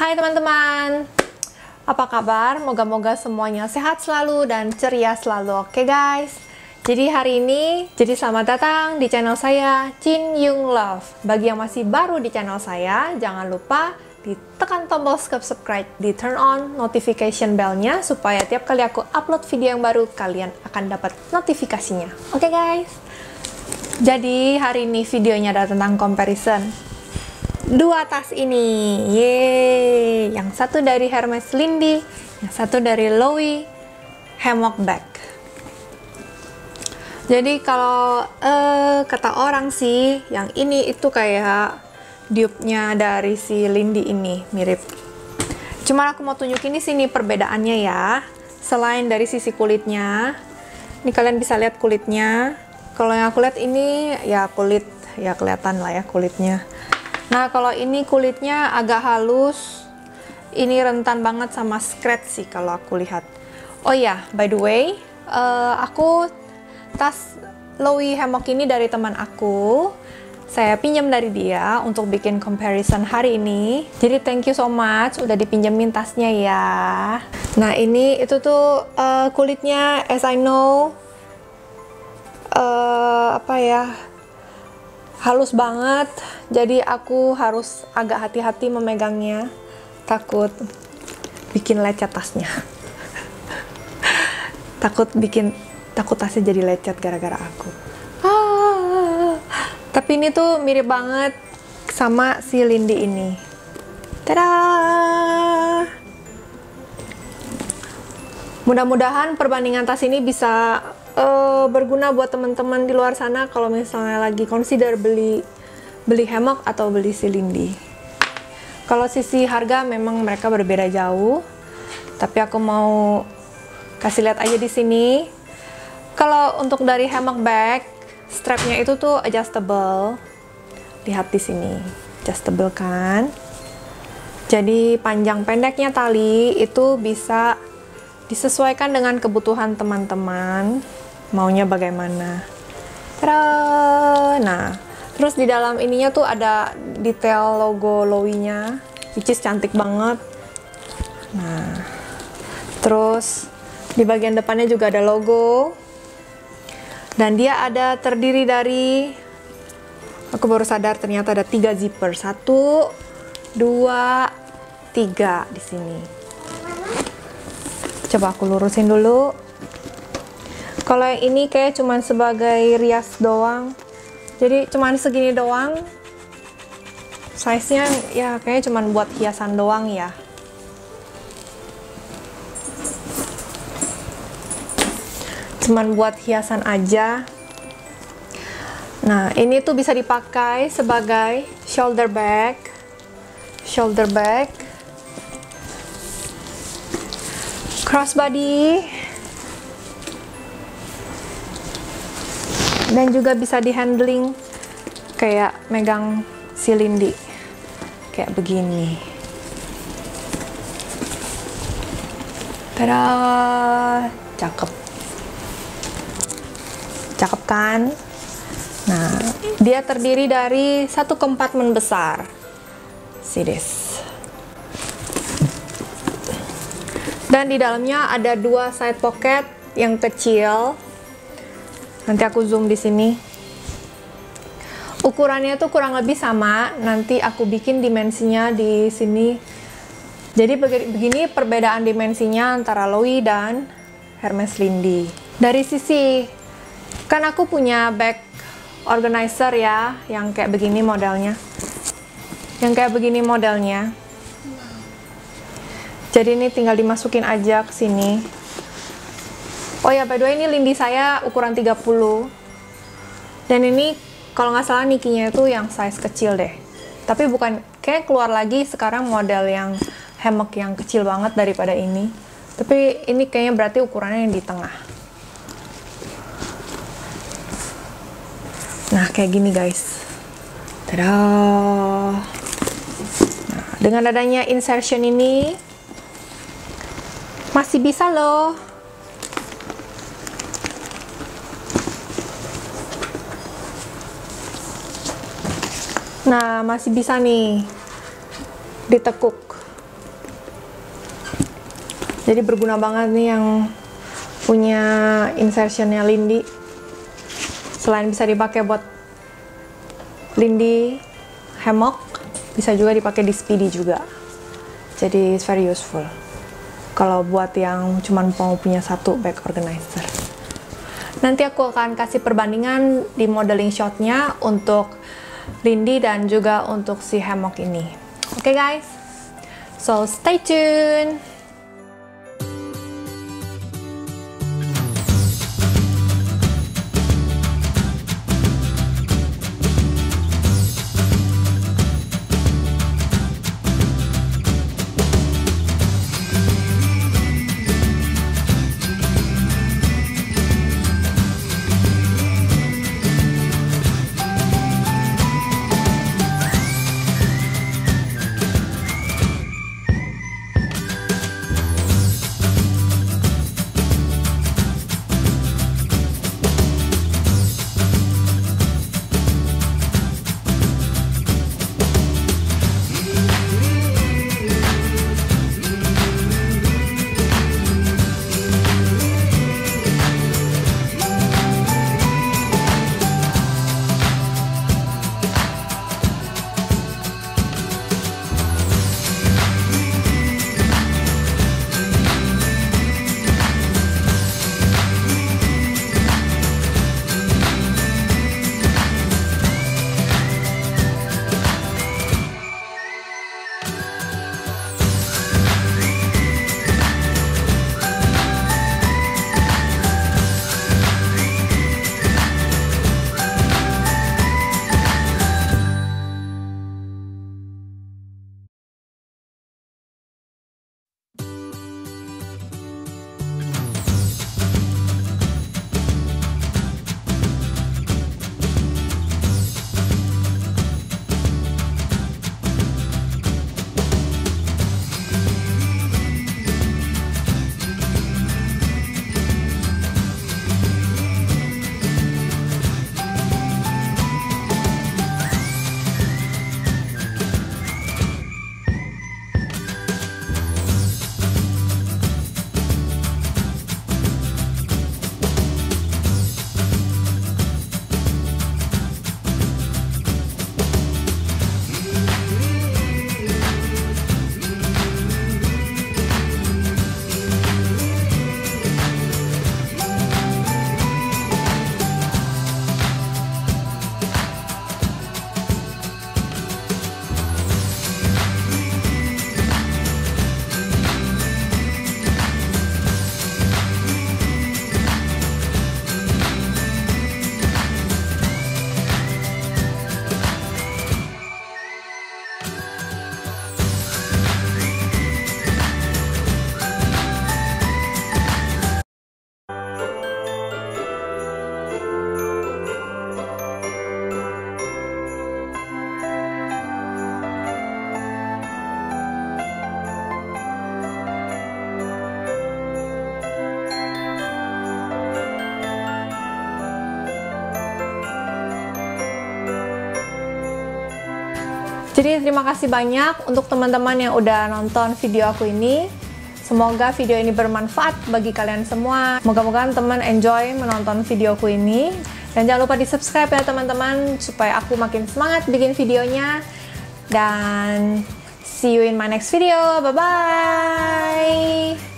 Hai teman-teman, apa kabar? Moga-moga semuanya sehat selalu dan ceria selalu. Oke guys, jadi hari ini, selamat datang di channel saya CinYungLove. Bagi yang masih baru di channel saya, jangan lupa ditekan tombol subscribe, di turn on notification bellnya supaya tiap kali aku upload video yang baru, kalian akan dapat notifikasinya. Oke guys, jadi hari ini videonya ada tentang comparison dua tas ini, yeay! Yang satu dari Hermes Lindy, yang satu dari Loewe, Hammock Bag. Jadi kalau kata orang sih, yang ini itu kayak dupe-nya dari si Lindy ini, mirip. Cuman aku mau tunjukin di sini perbedaannya ya. Selain dari sisi kulitnya, ini kalian bisa lihat kulitnya. Kalau yang aku lihat ini ya kulit, ya kelihatan lah ya kulitnya. Nah, kalau ini kulitnya agak halus, ini rentan banget sama scratch sih kalau aku lihat. Oh ya, by the way, aku tas Loewe Hammock ini dari teman aku. Saya pinjam dari dia untuk bikin comparison hari ini. Jadi thank you so much udah dipinjemin tasnya ya. Nah, ini itu tuh kulitnya as I know apa ya? Halus banget, jadi aku harus agak hati-hati memegangnya, takut bikin lecet tasnya. takut tasnya jadi lecet gara-gara aku. Tapi ini tuh mirip banget sama si Lindy ini. Tada! Mudah-mudahan perbandingan tas ini bisa berguna buat teman-teman di luar sana kalau misalnya lagi consider beli hammock atau beli si Lindy. Kalau sisi harga memang mereka berbeda jauh, tapi aku mau kasih lihat aja di sini. Kalau untuk dari hammock bag, strapnya itu tuh adjustable. Lihat di sini, adjustable kan? Jadi panjang pendeknya tali itu bisa disesuaikan dengan kebutuhan teman-teman, maunya bagaimana. Tadaa! Nah, terus di dalam ininya tuh ada detail logo Loewe-nya, which is cantik banget. Nah, terus di bagian depannya juga ada logo, dan dia ada terdiri dari, aku baru sadar ternyata ada 3 zipper, 1, 2, 3 di sini. Coba aku lurusin dulu. Kalau yang ini kayak cuman sebagai rias doang, jadi cuman segini doang size-nya ya, kayaknya cuman buat hiasan doang ya. Cuman buat hiasan aja. Nah, ini tuh bisa dipakai sebagai shoulder bag. Crossbody, dan juga bisa di handling kayak megang si Lindy kayak begini. Tada, cakep, cakep kan? Nah, dia terdiri dari 1 kompartemen besar. See this. Dan di dalamnya ada 2 side pocket yang kecil. Nanti aku zoom di sini. Ukurannya tuh kurang lebih sama. Nanti aku bikin dimensinya di sini. Jadi begini perbedaan dimensinya antara Loewe dan Hermes Lindy. Dari sisi, kan aku punya bag organizer ya, yang kayak begini modelnya. Jadi ini tinggal dimasukin aja ke sini. Oh ya, by the way ini Lindy saya ukuran 30. Dan ini kalau nggak salah Nikinya itu yang size kecil deh. Tapi bukan, kayak keluar lagi sekarang model yang hammock yang kecil banget daripada ini. Tapi ini kayaknya berarti ukurannya yang di tengah. Nah, kayak gini guys. Tadaa. Nah, dengan adanya insertion ini masih bisa loh masih bisa nih ditekuk Jadi berguna banget nih yang punya insertionnya Lindy. Selain bisa dipakai buat Lindy hammock, bisa juga dipakai di Speedy juga. Jadi it's very useful kalau buat yang cuman mau punya satu bag organizer. Nanti aku akan kasih perbandingan di modeling shotnya untuk Lindy dan juga untuk si hammock ini. Oke guys, so stay tuned. Jadi terima kasih banyak untuk teman-teman yang udah nonton video aku ini. Semoga video ini bermanfaat bagi kalian semua. Moga-moga teman enjoy menonton videoku ini. Dan jangan lupa di subscribe ya teman-teman, supaya aku makin semangat bikin videonya. Dan see you in my next video. Bye-bye!